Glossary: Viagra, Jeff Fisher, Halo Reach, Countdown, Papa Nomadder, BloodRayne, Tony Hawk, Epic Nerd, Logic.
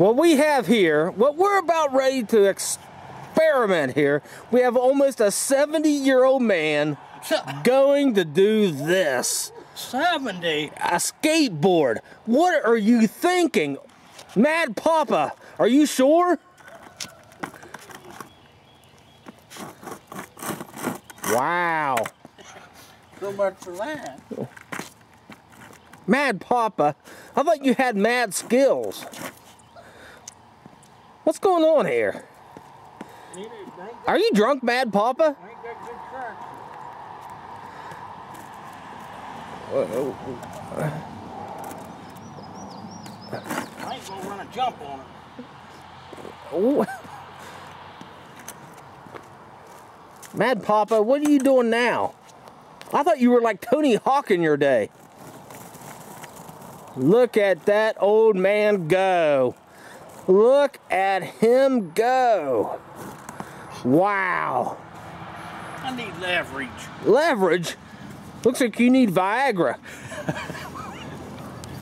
What we have here, what we're about ready to experiment here, we have almost a 70-year-old man going to do this. 70? A skateboard. What are you thinking? Mad Papa, are you sure? Wow. So much for that. Mad Papa, I thought you had mad skills. What's going on here? Are you drunk, Mad Papa? I ain't gonna run a jump on it. Mad Papa, what are you doing now? I thought you were like Tony Hawk in your day. Look at that old man go. Look at him go. Wow. I need leverage. Leverage? Looks like you need Viagra.